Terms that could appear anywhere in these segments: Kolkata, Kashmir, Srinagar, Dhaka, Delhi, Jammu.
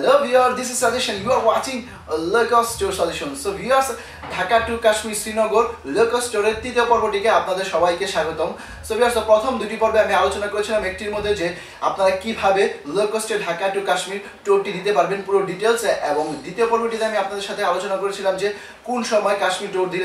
Hello viewers, this is suggestion. You are watching a low-cost tour suggestion. So viewers, Dhaka to Kashmir, Srinagar, low-cost tour. Today, we will So viewers, the first two parts I have mentioned. Low-cost tour Dhaka to Kashmir tour. Today, full details. And the second part is I have mentioned. Which time Kashmir tour is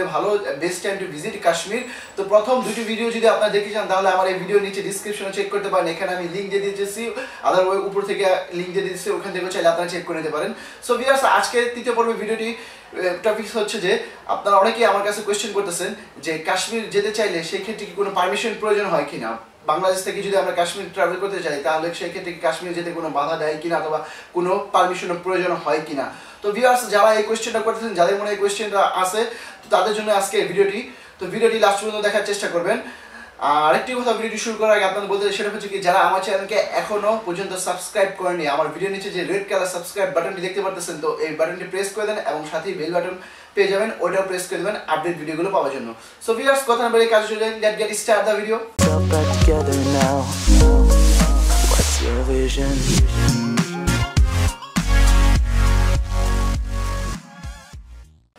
best time to visit Kashmir. So first two videos, if you have seen, our video in the description check it. I have link given. Otherwise, up link given. Check করে নিতে পারেন so viewers আজকে তৃতীয় পর্বে ভিডিওটি topics হচ্ছে যে আপনারা অনেকেই আমার কাছে কোশ্চেন করতেছেন যে কাশ্মীর যেতে চাইলে সেই ক্ষেত্রে কি কোনো পারমিশন প্রয়োজন হয় কিনা বাংলাদেশ থেকে যদি আমরা কাশ্মীর ট্রাভেল করতে চাই তাহলে সেই ক্ষেত্রে কি কাশ্মীর যেতে কোনো বাধা দেয় কিনা অথবা কোনো পারমিশনের প্রয়োজন হয় কিনা তো ভিউয়ার্স যারা এই কোশ্চেনটা করতেছেন যাদের মনে এই কোশ্চেনটা আছে তো তাদের জন্য আজকে এই ভিডিওটি তো ভিডিওটি লাস্ট পর্যন্ত দেখার চেষ্টা করবেন আর একটি কথা ভিডিও শুরু করার আগে আপনাদের বলতে চাই সেটা হচ্ছে কি যারা আমার চ্যানেলকে এখনো পর্যন্ত সাবস্ক্রাইব করেননি আমার ভিডিও নিচে যে রেড কালার সাবস্ক্রাইব বাটনটি দেখতে পাচ্ছেন তো এই বাটনটি প্রেস করে দেন এবং সাথে বেল বাটন পেয়ে যাবেন ওটা প্রেস করে দিবেন আপডেট ভিডিওগুলো পাওয়ার জন্য সো ভিউয়ার্স কথা না বলে কাজ শুরু করি let's get start the video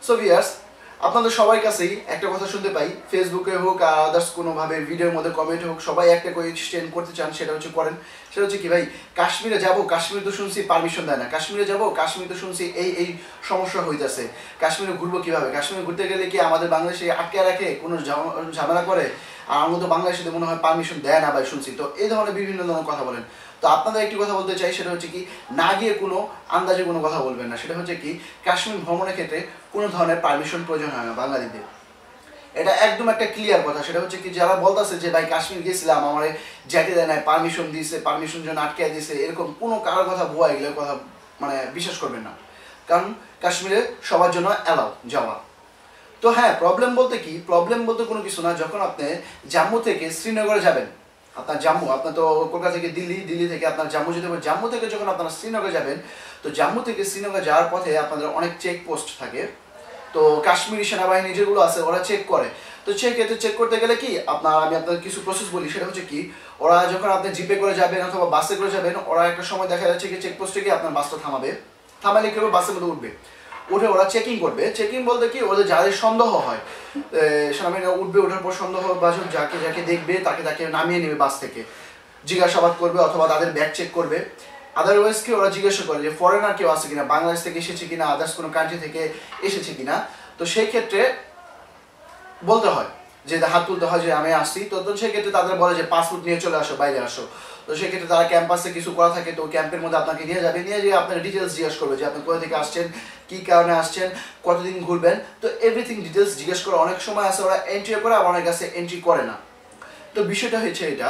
so viewers আপনাদের সবার কাছেই একটা কথা শুনতে পাই ফেসবুকে হোক আর আদার্স কোনো ভাবে ভিডিওর মধ্যে কমেন্ট হোক সবাই একটা কোয়েশ্চেন করতে চান সেটা হচ্ছে করেন সেটা হচ্ছে কি ভাই কাশ্মীরে যাব কাশ্মীর তো শুনছি পারমিশন দেয় না কাশ্মীরে যাব কাশ্মীর তো শুনছি এই সমস্যা হইতাছে কাশ্মীরে ঘুরবো কিভাবে কাশ্মীরে ঘুরতে গেলে কি আমাদের বাংলাদেশে আটকে রাখে কোনো ঝামেলা করে আর আমাদের তো বাংলাদেশে মনে হয় পারমিশন দেয় না ভাই শুনছি তো এই ধরনের বিভিন্ন ধরনের কথা বলেন তো আপনাদের একটি কথা বলতে চাই সেটা হচ্ছে কি না গিয়ে কোনো আন্দাজে কোনো কথা বলবেন না সেটা হচ্ছে কি কাশ্মীর ভ্রমণের ক্ষেত্রে কোনো ধরনের পারমিশন প্রয়োজন হয় না বাঙালিদের এটা একদম একটা ক্লিয়ার কথা সেটা হচ্ছে কি যারা বলতাছে যে ভাই কাশ্মীর গিয়েছিলাম আমারে যেতে দেয় না পারমিশন দিয়েছে পারমিশন জন্য আটকে দিয়েছে এরকম কোনো কারোর কথা ভুয়া এগুলো কথা মানে বিশ্বাস করবেন না কারণ কাশ্মীরে সবার জন্য অ্যালাউ যাওয়া তো হ্যাঁ প্রবলেম বলতে কি প্রবলেম বলতে কোনো কিছু না যখন আপনি জম্মু থেকে শ্রীনগরে যাবেন আপনার জম্মু আপনার তো কলকাতা থেকে দিল্লি দিল্লি থেকে আপনার জম্মু যেতে হবে জম্মু থেকে যখন আপনারা শ্রীনগর যাবেন তো জম্মু থেকে শ্রীনগর যাওয়ার পথে আপনাদের অনেক চেক পোস্ট থাকে তো কাশ্মীরি সেনাবাহিনী যেগুলো আছে ওরা চেক করে তো চেক করতে গেলে কি আপনার আমি আপনাদের কিছু প্রসেস বলি সেটা হচ্ছে কি ওরা যখন আপনি জিপে করে যাবেন অথবা বাসে করে যাবেন ওরা একটা সময় দেখা যাচ্ছে কি চেকপোস্টে গিয়ে আপনার বাসটা থামাবে থামালে কি হবে বাসের মধ্যে উঠবে উঠে ওরা চেকিং করবে চেকিং বলতে কি ওদের যাদের সন্দেহ হয় সেনাবাহিনীরা উঠবে ওঠার পর সন্দেহ বাসক যাকে যাকে দেখবে তাকে তাকে নামিয়ে নেবে বাস থেকে জিজ্ঞাসাবাদ করবে অথবা তাদের ব্যাগ চেক করবে আদারওয়াইজ কি ওরা জিজ্ঞাসা করে যে ফরেনার কেউ আছে কিনা বাংলাদেশ থেকে এসেছে কিনা আদার্স কোনো কান্ট্রি থেকে এসেছে কিনা তো সেই ক্ষেত্রে বলতে হয় যে হাত তুলতে হয় যে আমি আসছি তো সেক্ষেত্রে তাদের বলে যে পাসপোর্ট নিয়ে চলে আসো বাইরে আসো তো সেক্ষেত্রে তারা ক্যাম্পাসে কিছু করা থাকে তো ক্যাম্পের মধ্যে আপনাকে নিয়ে যাবে নিয়ে যেয়ে আপনার ডিটেলস জিজ্ঞেস করবে যে আপনি কোথা থেকে আসছেন কী কারণে আসছেন কতদিন ঘুরবেন তো এভরিথিং ডিটেলস জিজ্ঞেস করে অনেক সময় আসে ওরা এন্ট্রি করে আমার কাছে এন্ট্রি করে না তো বিষয়টা হয়েছে এটা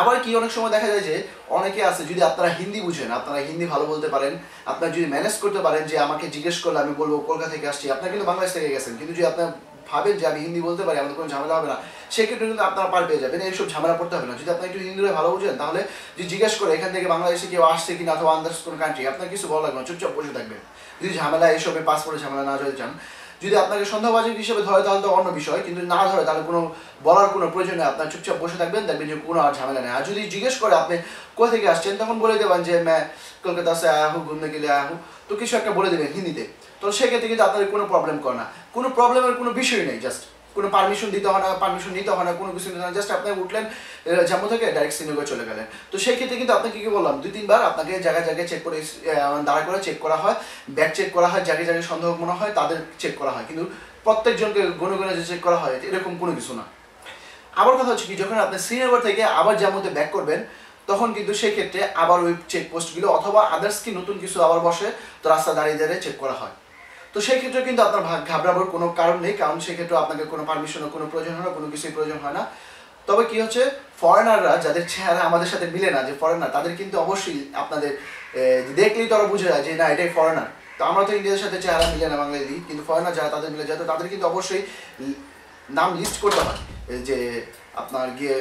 আবার কি অনেক সময় দেখা যায় যে অনেকে আছে যদি আপনারা হিন্দি বুঝেন আপনারা হিন্দি ভালো বলতে পারেন আপনারা যদি ম্যানেজ করতে পারেন যে আমাকে জিজ্ঞেস করলে আমি বলবো কলকাতা থেকে আসছি আপনারা কিন্তু বাংলাদেশ থেকে গেছেন কিন্তু যদি আপনার ভাবেন যে আমি হিন্দি বলতে পারি আমাদের কোনো ঝামেলা হবে না সেক্ষেত্রে কিন্তু আপনারা পার পেয়ে যাবেন এইসব ঝামেলা পড়তে হবে না যদি আপনার একটু হিন্দিতে ভালো বুঝেন তাহলে যে জিজ্ঞেস করে এখান থেকে বাংলাদেশে কেউ আসছে কিনা অথবা আদার্স কোনো কান্ট্রি আপনার কিছু ভালো লাগবে না চুপচাপ বসে থাকবেন যদি ঝামেলা এইসবে পাসপোর্টে ঝামেলা না হয়ে যান যদি আপনাকে সন্দেহভাজন হিসেবে ধরে তাহলে তো অন্য বিষয় কিন্তু না ধরে তাহলে কোনো বলার কোনো প্রয়োজন নেই আপনার চুপচাপ বসে থাকবেন দেখবেন যে কোনো আর ঝামেলা নেই আর যদি জিজ্ঞেস করে আপনি কোথা থেকে আসছেন তখন বলে দেবেন যে ম্যা কলকাতা সে আয়া হো ঘুরতে গেলে আয়া হো তো কিছু একটা বলে দেবেন হিন্দিতে তো সেক্ষেত্রে কিন্তু আপনাদের কোনো প্রবলেম করে না কোনো প্রবলেমের কোনো বিষয় নেই জাস্ট কোনো পারমিশন দিতে হয় না পারমিশন নিতে হয় না কোনো কিছু নিতে হয় না জাস্ট আপনি উঠলেন জম্মু থেকে ডাইরেক্ট শ্রীনগর চলে গেলেন তো সেই ক্ষেত্রে কিন্তু আপনাকে কী বললাম দুই তিনবার আপনাকে জায়গায় জায়গায় চেক করে দাঁড়া করে চেক করা হয় ব্যাগ চেক করা হয় জায়গায় জায়গায় সন্দেহ মনে হয় তাদের চেক করা হয় কিন্তু প্রত্যেকজনকে গণে গণে যে চেক করা হয় এরকম কোনো কিছু না আবার কথা হচ্ছে কি যখন আপনি শ্রীনগর থেকে আবার জম্মুতে ব্যাক করবেন তখন কিন্তু সেই ক্ষেত্রে আবার ওই চেকপোস্টগুলো অথবা আদার্স কি নতুন কিছু আবার বসে তো রাস্তা দাঁড়িয়ে দাঁড়িয়ে চেক করা হয় তো সেই ক্ষেত্রে কিন্তু আপনার ঘাবড়াবার কোনো কারণ নেই কারণ সেক্ষেত্রে আপনাকে কোনো পারমিশনের কোনো প্রয়োজন হয় না কোনো কিছুই প্রয়োজন হয় না তবে কি হচ্ছে ফরেনাররা যাদের চেহারা আমাদের সাথে মিলে না যে ফরেনার তাদের কিন্তু অবশ্যই আপনাদের দেখলেই তারা বুঝে যায় যে না এটাই ফরেনার তো আমরা তো ইন্ডিয়ার সাথে চেহারা মিলে না বাঙালি কিন্তু ফরেনার যারা তাদের মিলে যায় তো তাদের কিন্তু অবশ্যই নাম লিস্ট করতে হয় যে আপনার গিয়ে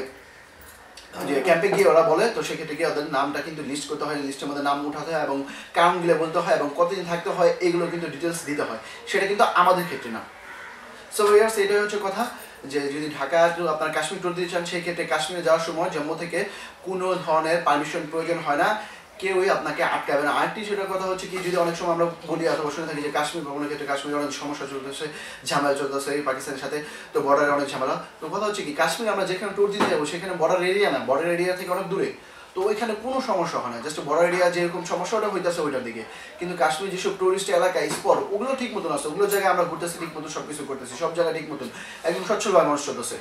যে ক্যাম্পে গিয়ে ওরা বলে তো সেক্ষেত্রে গিয়ে ওদের নামটা কিন্তু লিস্ট করতে হয় লিস্টের মধ্যে নাম উঠাতে হয় এবং কারণগুলো বলতে হয় এবং কতদিন থাকতে হয় এগুলো কিন্তু ডিটেলস দিতে হয় সেটা কিন্তু আমাদের ক্ষেত্রে না সো ভিউয়ার্স এটাই হচ্ছে কথা যে যদি ঢাকা আপনার কাশ্মীর ট্যুর দিতে চান সেই ক্ষেত্রে কাশ্মীরে যাওয়ার সময় জম্মু থেকে কোনো ধরনের পারমিশন প্রয়োজন হয় না কে ওই আপনাকে আটকাবে না। আরেকটি যেটা কথা হচ্ছে কি, যদি অনেক সময় আমরা বলি অথবা শুনে থাকি যে কাশ্মীর ভ্রমণের ক্ষেত্রে কাশ্মীরে অনেক সমস্যা চলতেছে, ঝামেলা চলতেছে পাকিস্তানের সাথে, তো বর্ডারে অনেক ঝামেলা। তো কথা হচ্ছে কি, কাশ্মীর আমরা যেখানে ট্যুর দিতে যাবো সেখানে বর্ডার এরিয়া না, বর্ডার এরিয়া থেকে অনেক দূরে, তো ওইখানে কোনো সমস্যা হয় না। জাস্ট বড় এরিয়া যেরকম সমস্যাটা হইতেছে ওইটার দিকে, কিন্তু কাশ্মীর যেসব টুরিস্ট এলাকা স্পট ওগুলো ঠিক মতন আছে, ওগুলো জায়গায় আমরা ঘুরতেছি ঠিক মতন, সব কিছু করতেছি, সব জায়গায় ঠিক মতন একদম স্বচ্ছলভাবে মানুষ চলতেছে।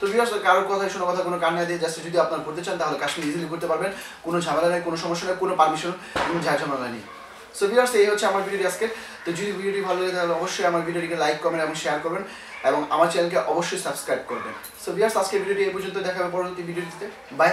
তো বিরাজ কারোর কথা শোনো কথা কোনো কান্না দিয়ে জাস্ট যদি আপনার ঘুরতে চান তাহলে কাশ্মীর ইজিলি ঘুরতে পারবেন, কোনো ঝামেলা নেই, কোনো সমস্যা নেই, কোনো পারমিশন এবং যা ঝামেলা নেই। সো বিরাজ এই হচ্ছে আমার ভিডিওটি আজকে। তো যদি ভিডিওটি ভালো লাগে তাহলে অবশ্যই আমার ভিডিওটিকে লাইক কমেন্ট এবং শেয়ার করবেন এবং আমার চ্যানেলকে অবশ্যই সাবস্ক্রাইব করবেন। সো বিরাজ আজকের ভিডিওটি এই পর্যন্ত, দেখা হবে পরবর্তী ভিডিওটিতে। বাই।